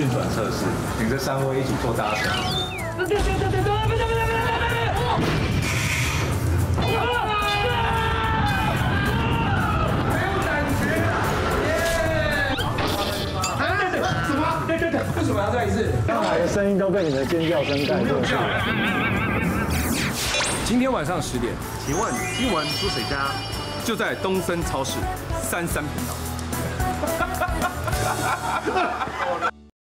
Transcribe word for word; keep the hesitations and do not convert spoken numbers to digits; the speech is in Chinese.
运转测试，领着三位一起做搭乘。对对对对对，别别别别别！我了，没有感觉了，耶！哎，什么？对对对，为什么要再一次？刚才的声音都被你的尖叫声盖住了。今天晚上十点，请问新闻住谁家？就在东森超市三三频道。